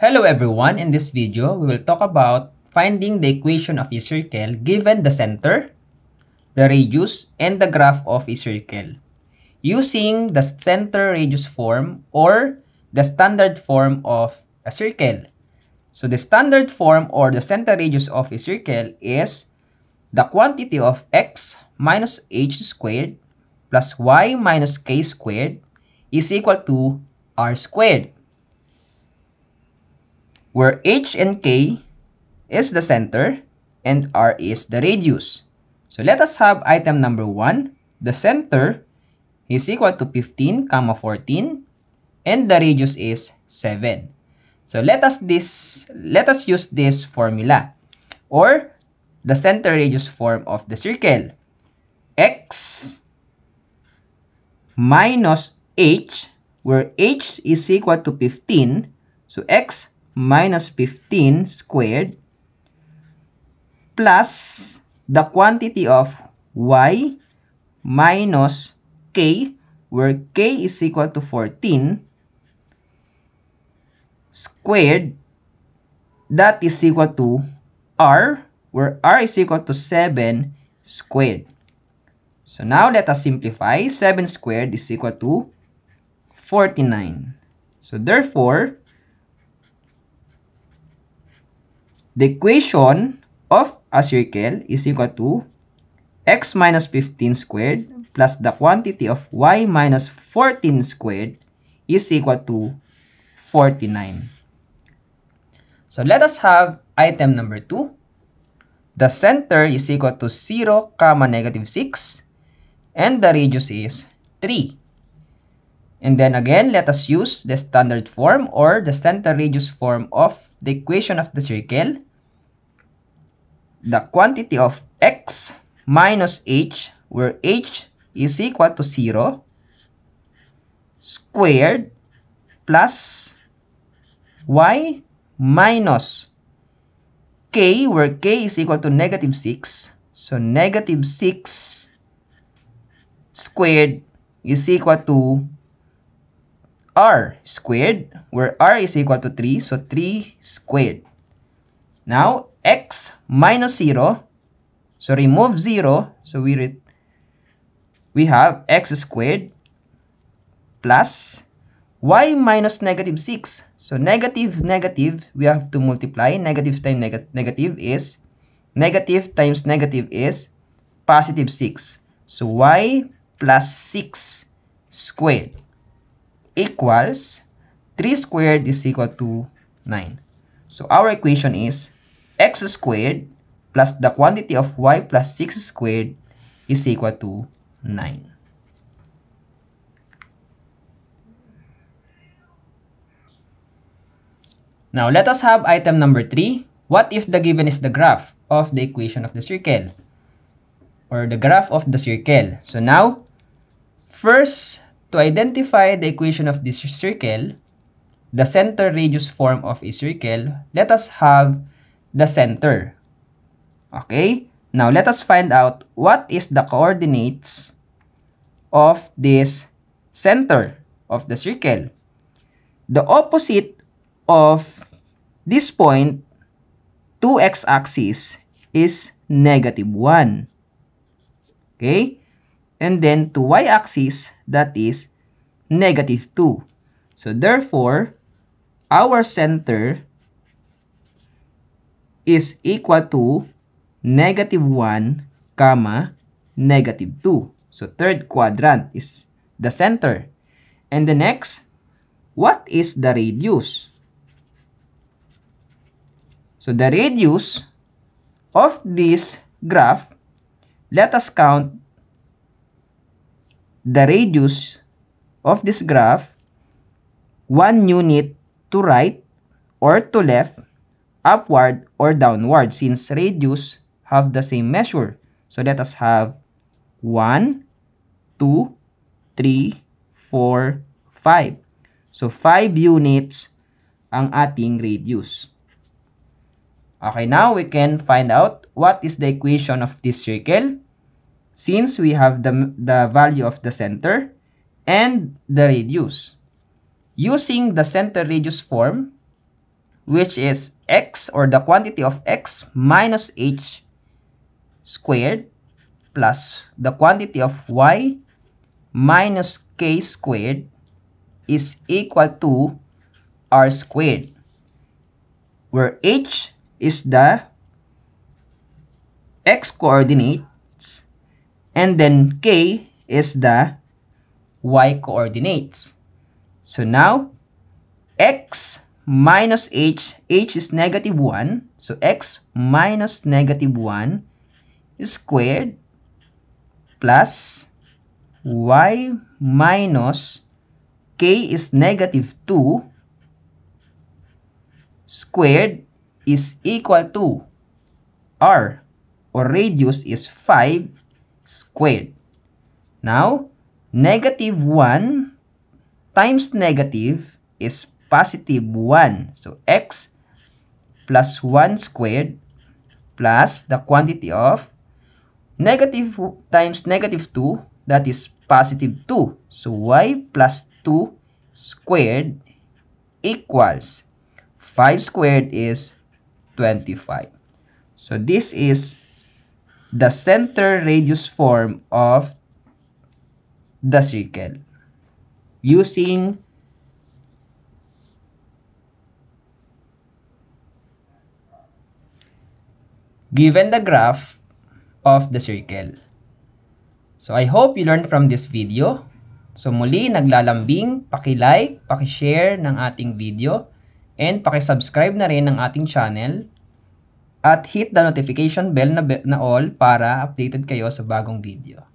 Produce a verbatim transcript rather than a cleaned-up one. Hello everyone, in this video, we will talk about finding the equation of a circle given the center, the radius, and the graph of a circle using the center radius form or the standard form of a circle. So the standard form or the center radius of a circle is the quantity of x minus h squared plus y minus k squared is equal to r squared, where h and k is the center and r is the radius. So let us have item number one. The center is equal to fifteen comma fourteen and the radius is seven. So let us this let us use this formula or the center radius form of the circle. X minus h, where h is equal to fifteen, so x minus fifteen squared plus the quantity of y minus k, where k is equal to fourteen squared, that is equal to r, where r is equal to seven squared. So now let us simplify. seven squared is equal to forty-nine. So therefore, the equation of a circle is equal to x minus fifteen squared plus the quantity of y minus fourteen squared is equal to forty-nine. So let us have item number two. The center is equal to zero comma negative six and the radius is three. And then again, let us use the standard form or the center radius form of the equation of the circle. The quantity of x minus h, where h is equal to zero, squared plus y minus k, where k is equal to negative six. So negative six squared is equal to r squared, where r is equal to three, so three squared. Now, x minus zero, so remove zero, so we, re we have x squared plus y minus negative six. So negative, negative, we have to multiply. Negative times neg negative is, negative times negative is positive six. So y plus six squared equals three squared is equal to nine. So our equation is x squared plus the quantity of y plus six squared is equal to nine. Now let us have item number three. What if the given is the graph of the equation of the circle or the graph of the circle? So now, first, to identify the equation of this circle, the center radius form of a circle, let us have the center. Okay? Now, let us find out what is the coordinates of this center of the circle. The opposite of this point, two x-axis, is negative one. Okay? And then to y-axis, that is negative two. So therefore, our center is equal to negative one comma negative two. So third quadrant is the center. And the next, what is the radius? So the radius of this graph, let us count the radius of this graph, one unit to right or to left, upward or downward, since radius have the same measure. So let us have one, two, three, four, five. So five units ang ating radius. Okay, now we can find out what is the equation of this circle, since we have the, the value of the center and the radius. Using the center radius form which is x, or the quantity of x minus h squared plus the quantity of y minus k squared is equal to r squared, where h is the x coordinates and then k is the y coordinates. So now, x minus h, h is negative one, so x minus negative one is squared plus y minus k is negative two squared is equal to r, or radius is five squared. Now, negative one times negative is positive one. So, x plus one squared plus the quantity of negative times negative two, that is positive two. So, y plus two squared equals five squared is twenty-five. So, this is the center radius form of the circle using given the graph of the circle. So I hope you learned from this video. So muli, naglalambing, paki-like, paki-share ng ating video, and paki-subscribe na rin ng ating channel, at hit the notification bell na, na all para updated kayo sa bagong video.